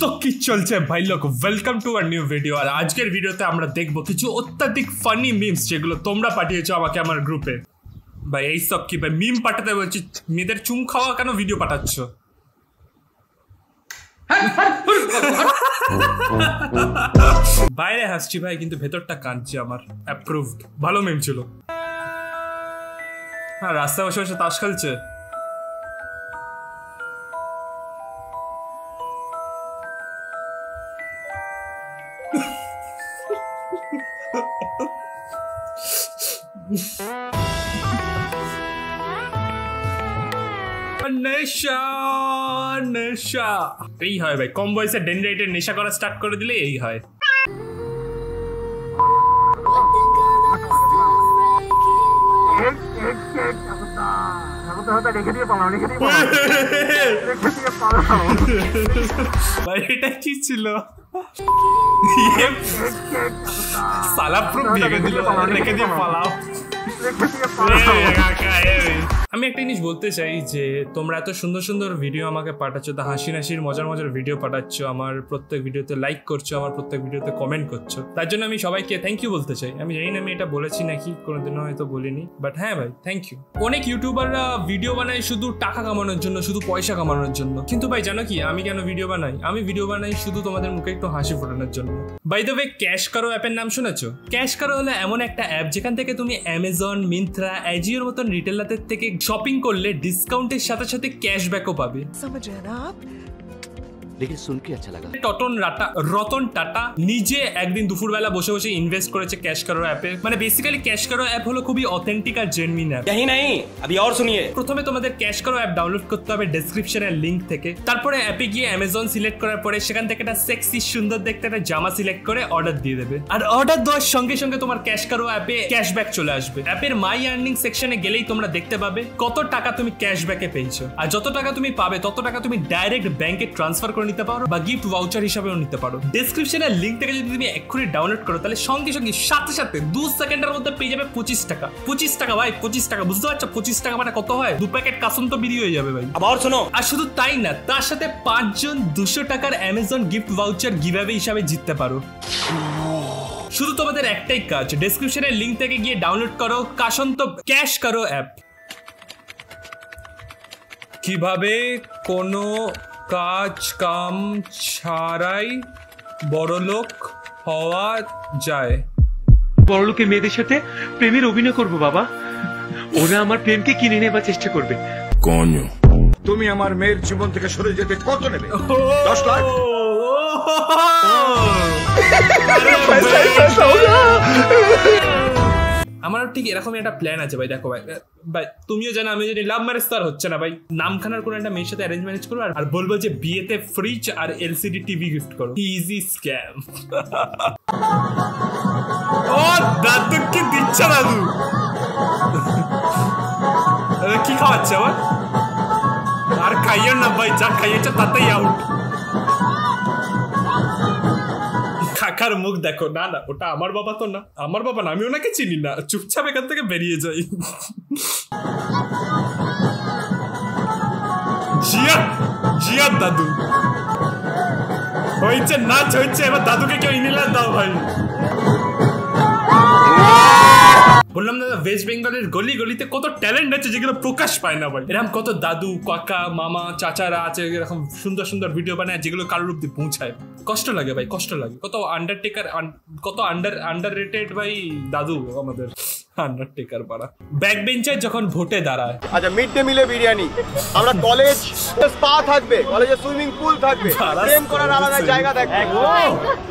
तो कि चलছে ভাই লোক welcome to a new video. আর আজকের ভিডিওতে আমরা দেখব কিছু অত্যধিক ফানি মিমস যেগুলো তোমরা পাঠিয়েছো আমাকে আমার গ্রুপে। ভাই এই সব কি ভাই মিম পাঠাতে বলছি মেয়েদের চুম খাওয়া কেন ভিডিও পাঠাচ্ছো? বাইরে হাসছি ভাই কিন্তু ভেতরটা কাঁদছে আমার। অ্যাপ্রুভড ভালো মিম ছিল। হ্যাঁ রাস্তা বসে বসে তাস খেলছে। নেশা নেশা এই হয় ভাই, কম বয়সে ডেনরাইটের নেশা করা স্টার্ট করে দিলে এই হয়। এটা কি ছিল? আমি একটা জিনিস বলতে চাই যে তোমরা এত সুন্দর সুন্দর ভিডিও আমাকে পাঠাচ্ছ, তা হাসি হাসির মজার মজার ভিডিও পাঠাচ্ছ, আমার প্রত্যেক ভিডিওতে লাইক করছো, আমার প্রত্যেক ভিডিওতে কমেন্ট করছো, তার জন্য আমি সবাইকে থ্যাংক ইউ বলতে চাই। আমি জানি না আমি এটা বলেছি নাকি, কোনোদিনও হয়তো বলিনি, বাট হ্যাঁ ভাই থ্যাংক ইউ। অনেক ইউটিউবাররা ভিডিও বানায় শুধু টাকা কামানোর জন্য, শুধু পয়সা কামানোর জন্য, কিন্তু ভাই জানো কি আমি কেন ভিডিও বানাই? আমি ভিডিও বানাই শুধু তোমাদের মুখে একটু হাসি ফোটানোর জন্য। বাই দ্য ওয়ে ক্যাশ কারো অ্যাপের নাম শুনেছো? ক্যাশ কারো হলো এমন একটা অ্যাপ যেখান থেকে তুমি অ্যামাজন, মিন্ত্রা, অ্যাজিওর মতন রিটেলারদের থেকে শপিং করলে ডিসকাউন্টের সাথে সাথে ক্যাশব্যাকও পাবে। लेकिन सुन के अच्छा लगा। टटन राटा रतन टाटा निजे एक दिन दुपुर बेला बसे बसे इन्वेस्ट करेছে ক্যাশ কারো অ্যাপে। মানে বেসিক্যালি ক্যাশ কারো অ্যাপ হলো খুবই অথেন্টিক আর জেনুইন অ্যাপ। यही नहीं अभी और सुनिए। প্রথমে তোমাদের ক্যাশ কারো অ্যাপ ডাউনলোড করতে হবে ডেসক্রিপশনের লিংক থেকে। তারপরে অ্যাপে গিয়ে অ্যামাজন সিলেক্ট করার পরে সেখান থেকে একটা সেক্সি সুন্দর দেখতে একটা জামা সিলেক্ট করে অর্ডার দিয়ে দেবে। আর অর্ডার দেওয়ার সঙ্গে সঙ্গে তোমার ক্যাশ কারো অ্যাপে ক্যাশব্যাক চলে আসবে। অ্যাপের মাই আর্নিং সেকশনে গেলেই তোমরা দেখতে পাবে কত টাকা তুমি ক্যাশব্যাকে পেয়েছো। আর যত টাকা তুমি পাবে তত টাকা তুমি ডাইরেক্ট ব্যাংকে ট্রান্সফার করে নিতে পারো বা গিফট ভাউচার হিসাবেও নিতে পারো। ডেসক্রিপশনের লিংক থেকে যদি তুমি এক্ষুনি ডাউনলোড করো তাহলে সঙ্গে সঙ্গে সাথে সাথে 2 সেকেন্ডের মধ্যে পেয়ে যাবে 25 টাকা। 25 টাকা ভাই, 25 টাকা বুঝতে পারছো? 25 টাকা মানে কত হয়? 2 প্যাকেট কাসুন তো বিড়ি হয়ে যাবে ভাই। আবার শোনো, আর শুধু তাই না তার সাথে 5 জন 200 টাকার অ্যামাজন গিফট ভাউচার গিভঅ্যাওয়ে হিসাবে জিততে পারো। শুধু তোমাদের একটাই কাজ, ডেসক্রিপশনের লিংক থেকে গিয়ে ডাউনলোড করো কাসন্ত ক্যাশ কারো অ্যাপ। কিভাবে কোনো কাজ কাম ছাড়াই বড়লোক হওয়া যায়। বড়লোকের মেয়েদের সাথে প্রেমের অভিনয় করবো বাবা, ওরা আমার প্রেমকে কিনে নেবার চেষ্টা করবে। কোন তুমি আমার মেয়ের জীবন থেকে সরে যেতে কত নেবে? 10 লাখ। আমার ঠিক এরকম একটা প্ল্যান আছে ভাই। দেখো ভাই ভাই তুমিও জানো আমি যদি লাভ ম্যারেজ তার হচ্ছে না ভাই, নামখানার কোনো একটা মেয়ের সাথে অ্যারেঞ্জ ম্যারেজ করবো আর বলবো যে বিয়েতে ফ্রিজ আর এলসিডি টিভি গিফট করো। Easy scam. ও দাদু কি দিচ্ছে? দাদু কি খাওয়াচ্ছে আবার? আর খাইয়ে না ভাই, যা খাইয়েছে তাতেই আউট। কাকার মুখ দেখো। না না ওটা আমার বাবা তো না, আমার বাবা না, আমি ওনাকে চিনি না, চুপচাপ এখান থেকে বেরিয়ে যাই। জিয়া জিয়া দাদু হয়েছে, নাচ হয়েছে, এবার দাদুকে কেউ ইনহেলার দাও ভাই। বললাম দাদা ওয়েস্ট বেঙ্গলের গলি গলিতে কত ট্যালেন্ট আছে যেগুলো প্রকাশ পায় না ভাই। এরকম কত দাদু, কাকা, মামা, চাচারা আছে এরকম সুন্দর সুন্দর ভিডিও বানায় যেগুলো কারোর অব্দি পৌঁছায়। কষ্ট লাগে ভাই, কষ্ট লাগে। কত আন্ডারটেকার, কত আন্ডাররেটেড ভাই দাদু আমাদের। আন্ডারটেকার পাড়া ব্যাক বেঞ্চার যখন ভোটে দাঁড়ায়। আচ্ছা মিড ডে মিলে বিরিয়ানি, আমরা কলেজ স্পা থাকবে, কলেজে সুইমিং পুল থাকবে, প্রেম করার আলাদা জায়গা থাকবে,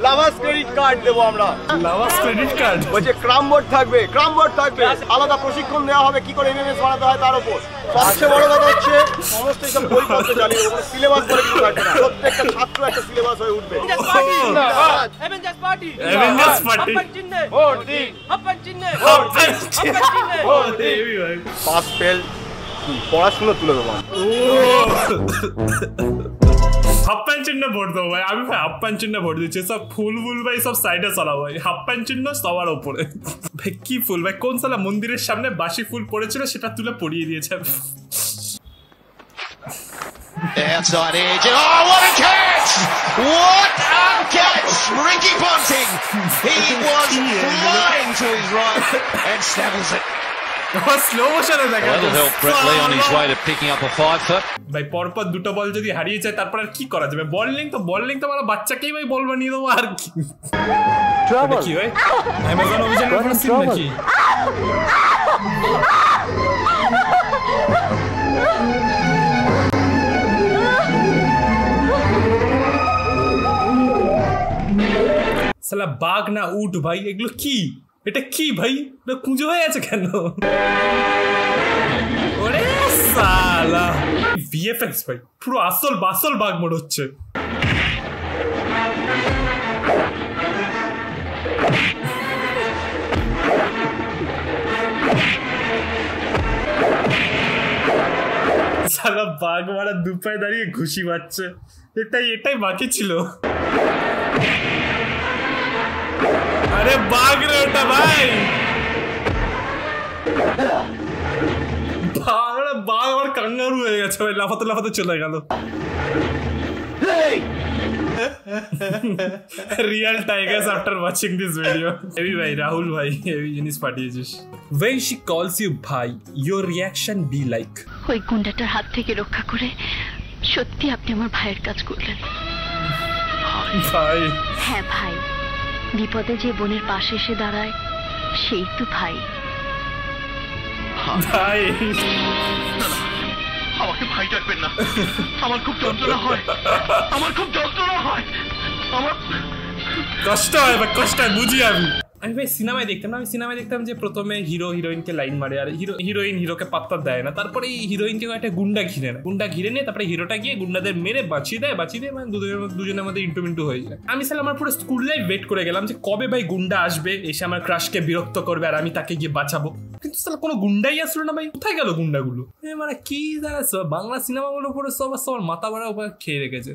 লাভার্স ক্রেডিট কার্ড দেবো আমরা, লাভার্স ক্রেডিট কার্ড, বলছে ক্রাম বোর্ড থাকবে, ক্রাম বোর্ড থাকবে, আলাদা প্রশিক্ষণ দেওয়া হবে কি করে এমএমএস বানাতে হয় তার উপর। সবচেয়ে বড় কথা হচ্ছে সমস্ত সব বইপত্র জানি ওগুলো সিলেবাস বলে কিছু থাকবে না, প্রত্যেকটা ছাত্র একটা সিলেবাস হয়ে উঠবে। Avengers party, Avengers party, vote দিন, আপন চিহ্নে ভোট দিন। পড়াশোনা তুলে দেবো হাফ প্যান্ট চিহ্ন ভোট দেবো ভাই। আমি ভাই হাফ প্যান্ট চিহ্ন ভোট দিচ্ছি। সব ফুল ফুল ভাই সব সাইডে চালাও ভাই, হাফ প্যান্ট চিহ্ন সবার ওপরে। ভাই কি ফুল ভাই? কোন সালা মন্দিরের সামনে বাসি ফুল পড়েছিল সেটা তুলে পড়িয়ে দিয়েছে। That's not it. Oh, what a catch! What a catch! Ricky Ponting! He was flying to his right and stabbles it. That'll help Brett Lee on his way to picking up a 5 foot. भाई পরপর দুটো বল যদি হারিয়ে যায় তারপর আর কি করা যাবে? বোলিং তো আমার বাচ্চাকেই ভাই বল বানিয়ে দেবো আর কি। ট্রাবল কি হয়? অ্যামাজন অভিযান করার সিন নাকি? साला बाघ ना उठ भाई एगुलो की এটা কি ভাই না কুঁজো হয়ে আছে কেন ওরে সালা ভিএফএক্স ভাই পুরো আসল বাসল বাঘ মনে হচ্ছে সালা বাঘ মারা দুপায়ে দাঁড়িয়ে ঘুষি মারছে এটাই বাকি ছিল अरे बाघ रे उठा भाई बाघ और कंगारू हो गया भाई लाफाते लाफाते चले गल real tigers after watching this video एवी भाई राहुल भाई एवी जिनिस पाठिएछिस व्हेन शी कॉल्स यू भाई योर रिएक्शन बी लाइक ওই গুন্ডাটার হাত থেকে রক্ষা করে সত্যি আপনি আমার ভাইয়ের কাজ করলেন ভাই হ্যাঁ ভাই বিপদে যে বোনের পাশে এসে দাঁড়ায় সেই তো ভাই ভাই আমাকে ভাই ডাকবেন না আমার খুব যন্ত্রণা হয় আমার কষ্ট হয় বা কষ্ট বুঝি আমি ভাই সিনেমায় দেখতাম না যে প্রথমে হিরো হিরোইনকে লাইন মারে আর হিরোইন হিরোকে পাত্তা দেয় না তারপরে এই হিরোইনকে একটা গুন্ডা ঘিরে নেয় তারপরে হিরোটা গিয়ে গুন্ডাদের মেরে বাঁচিয়ে দেয় মানে দুজনের মধ্যে ইন্টুমিন্টু হয়ে যায় আমি সালা আমার পুরো স্কুল লাইফ ওয়েট করে গেলাম যে কবে ভাই গুন্ডা আসবে এসে আমার ক্রাশকে বিরক্ত করবে আর আমি তাকে গিয়ে বাঁচাবো কিন্তু সালা কোনো গুন্ডাই আসলো না ভাই কোথায় গেল গুন্ডাগুলো মানে কি যারা বাংলা সিনেমাগুলো পুরো সবার মাথা ভরা উপরে খেয়ে রেখেছে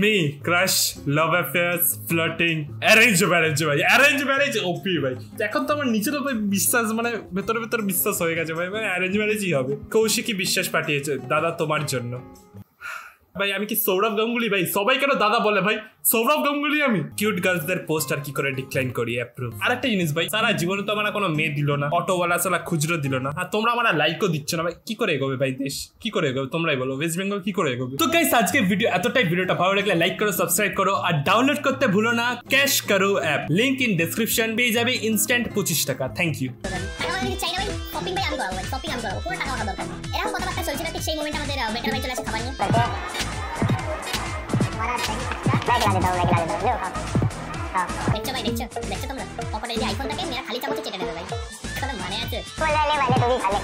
মেয়ে crush love affairs flirting arrange marriage এখন তো আমার নিজেরও বিশ্বাস মানে ভেতরে বিশ্বাস হয়ে গেছে ভাই মানে অ্যারেঞ্জ ম্যারেজই হবে কৌশিকী বিশ্বাস পাঠিয়েছে দাদা তোমার জন্য ভাই আমি কি সৌরভ গাঙ্গুলি ভাই সবাই কেন দাদা বলে ভাই সৌরভ গাঙ্গুলি আমি কিউট গার্লসদের পোস্ট আর কি করে ডিক্লাইন করি অ্যাপ্রুভ আর একটা জিনিস ভাই সারা জীবনে তো আমার কোনো মেয়ে দিল না অটোওয়ালা সালা খুচরো দিল না আর তোমরা আমার লাইকও দিচ্ছ না ভাই কি করে এগোবে ভাই দেশ কি করে এগোবে তোমরাই বলো ওয়েস্ট বেঙ্গল কি করে এগোবে তো গাইস আজকে ভিডিও এতটাই ভিডিওটা ভালো লাগলে লাইক করো সাবস্ক্রাইব করো আর ডাউনলোড করতে ভুলো না ক্যাশ করো অ্যাপ লিংক ইন ডেসক্রিপশন পেয়ে যাবে ইনস্ট্যান্ট 25 টাকা থ্যাংক ইউ শপিং ভাই আমি করাবো পুরো টাকা আমার দরকার এরকম কথাবার্তা চলছে না ঠিক সেই মোমেন্ট আমাদের বেটার ভাই চলে আসে খাবার নিয়ে ব্যাগ লাগিয়ে দাও হ্যাঁ দেখছো তোমরা পকেটে যে আইফোনটাকে মেরা খালি চামচে চেটে নেবে ভাই এটা মানে আছে বলে লে মানে তুমি খালি